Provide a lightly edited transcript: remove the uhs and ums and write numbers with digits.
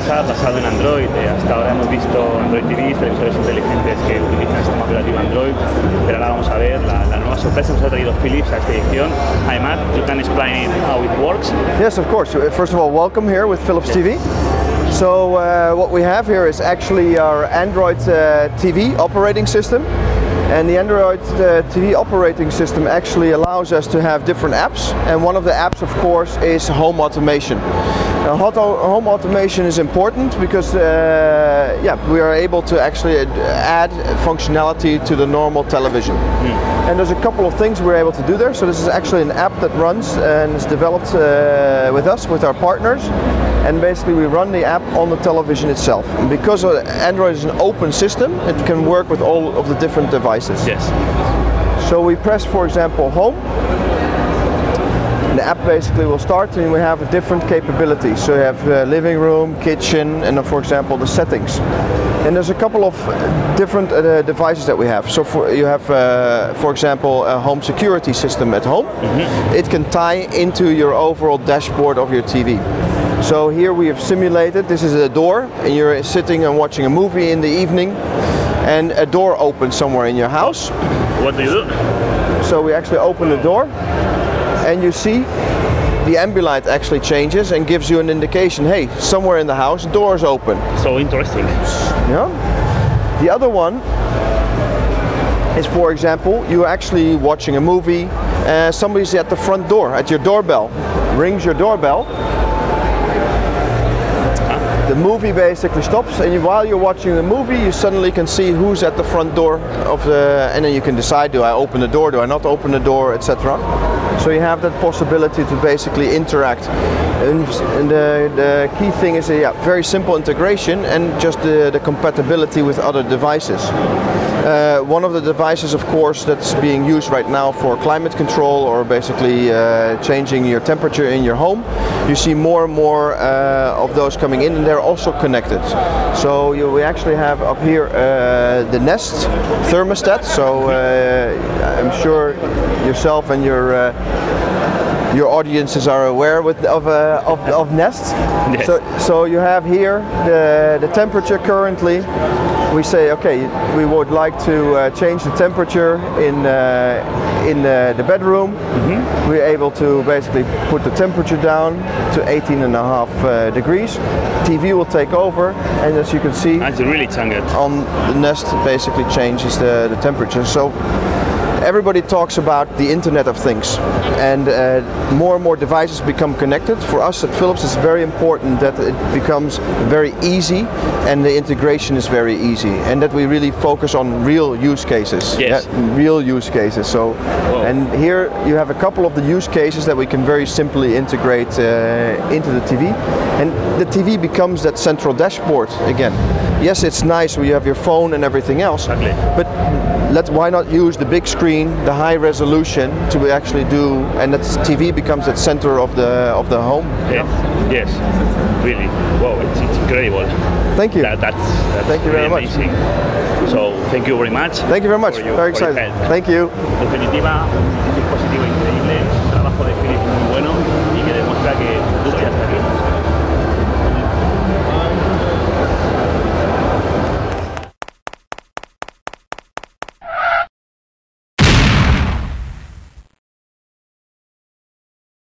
casa basado en Android. Hasta ahora hemos visto Android TV, televisores inteligentes que utilizan el sistema operativo Android, pero ahora vamos a ver la nueva sorpresa que nos ha traído Philips a esta edición. Aimat, you can explain how it works? Yes, of course. First of all, welcome here with Philips TV. So what we have here is actually our Android TV operating system. And the Android TV operating system actually allows us to have different apps, and one of the apps, of course, is home automation. Now, home automation is important because we are able to actually add functionality to the normal television. And there's a couple of things we're able to do there. So this is actually an app that runs and is developed with us, with our partners. And basically we run the app on the television itself. And because Android is an open system, it can work with all of the different devices. Yes. So we press, for example, home. The app basically will start, and we have a different capability. So you have living room, kitchen, and for example the settings. And there's a couple of different devices that we have. So you have, for example, a home security system at home. It can tie into your overall dashboard of your TV. So here we have simulated, this is a door, and you're sitting and watching a movie in the evening, and a door opens somewhere in your house. What do you do? So we actually open the door, and you see the ambilight actually changes and gives you an indication, hey, somewhere in the house, door's open. So interesting. Yeah. The other one is, for example, you're actually watching a movie, somebody's at the front door, at your doorbell, rings your doorbell. The movie basically stops, and while you're watching the movie, you suddenly can see who's at the front door of the, and then you can decide, do I open the door, do I not open the door, etc. So you have that possibility to basically interact. And the key thing is, very simple integration and just the compatibility with other devices. One of the devices, of course, that's being used right now for climate control or basically changing your temperature in your home. You see more and more of those coming in, and they're also connected. So we actually have up here the Nest thermostat. So I'm sure yourself and your audiences are aware of Nest. Yes. So you have here the temperature currently. We say, okay, we would like to change the temperature in the bedroom. We're able to basically put the temperature down to 18.5 degrees. TV will take over, and as you can see, it's really changed. On the Nest basically changes the temperature. So everybody talks about the Internet of Things, and more devices become connected. For us at Philips, it's very important that it becomes very easy and the integration is very easy, and that we really focus on real use cases. Yes. Yeah, real use cases. So, and here you have a couple of the use cases that we can very simply integrate into the TV, and the TV becomes that central dashboard again. Yes, it's nice when you have your phone and everything else, exactly. But why not use the big screen, the high resolution to actually do, and that TV becomes the center of the home. Yes, yes, really. Wow, it's incredible. Thank you. That's thank you very much. Amazing. So thank you very much. Thank you very much. Very excited. Thank you.